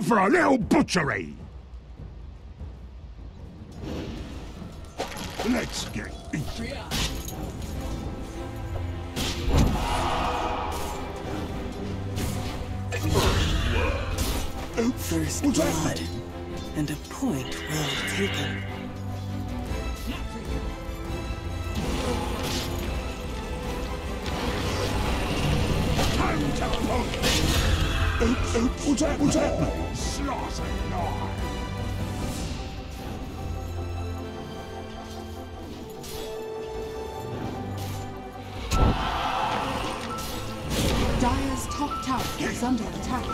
Time for a little butchery! Let's get eaten. First blood, and a point well taken. Time to punch! What's that? What's happening? Slaughter alive! Dire's top tower is under attack.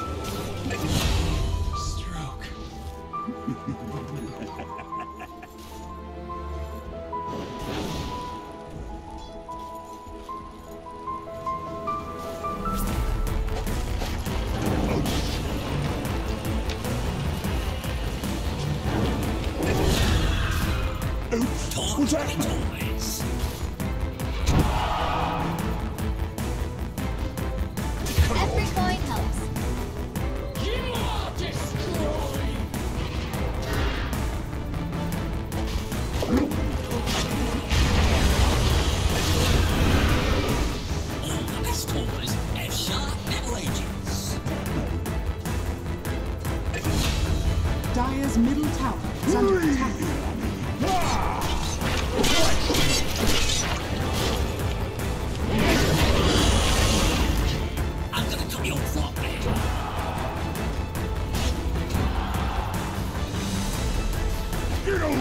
Stroke. What's happening? Dire's middle tower is under attack. I'm gonna cut your throat, man. Get away!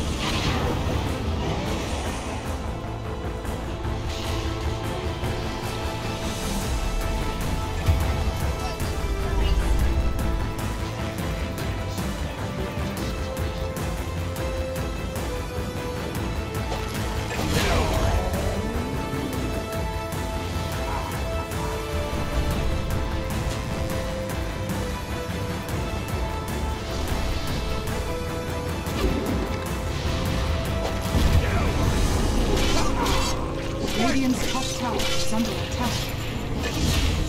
Radiant's top tower is under attack.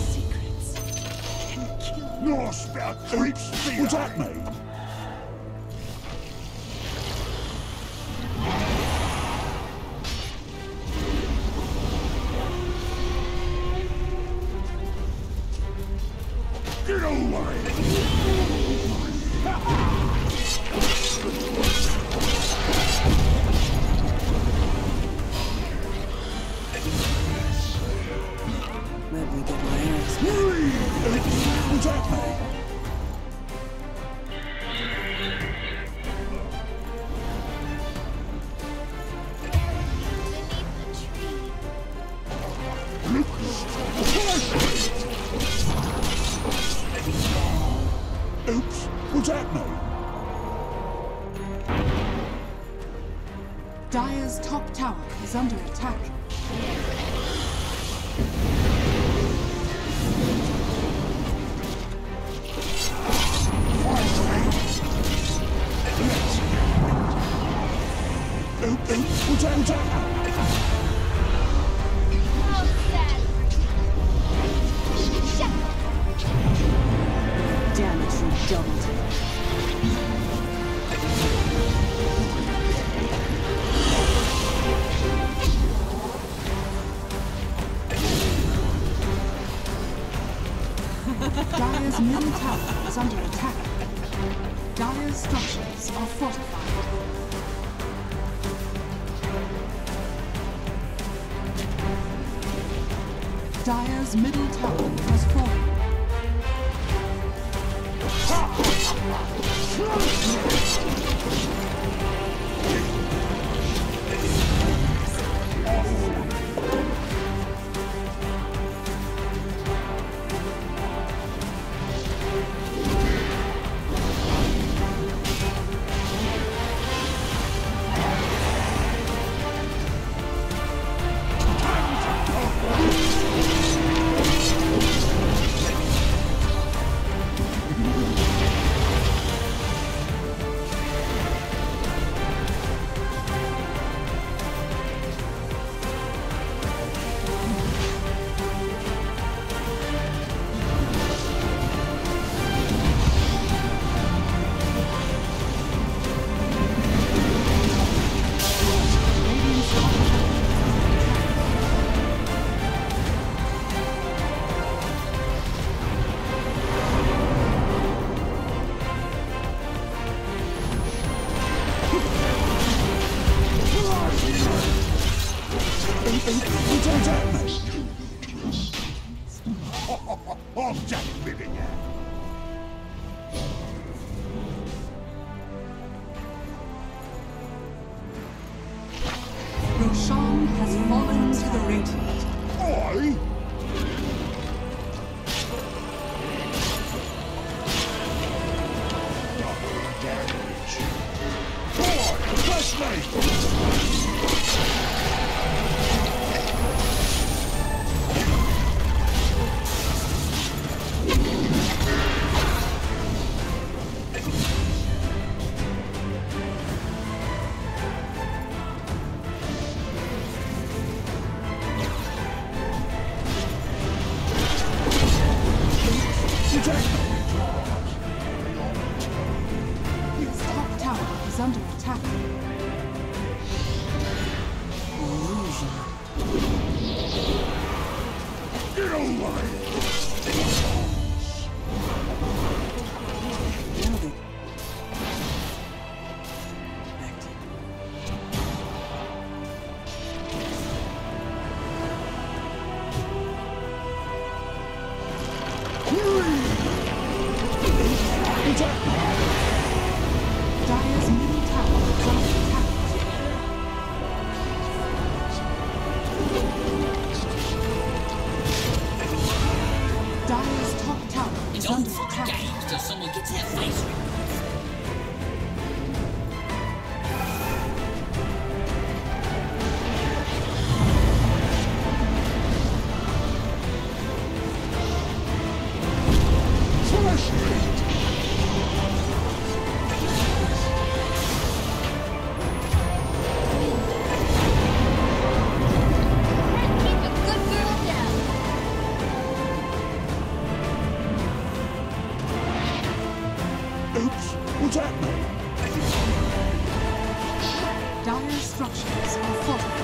Secrets can kill. No spell creeps. What's that mean? Get away! Let me get my ass. What's happening? Oops, what's happening? Dire's top tower is under attack. Damage redoubled. Dire's middle tower is under attack. Dire's structures are fortified. Dire's middle tower has fallen. Olacak birbirine. Roshan has fallen to the Radiant. Oi! Double damage. Oi! Flashlight! Dire structures are falling.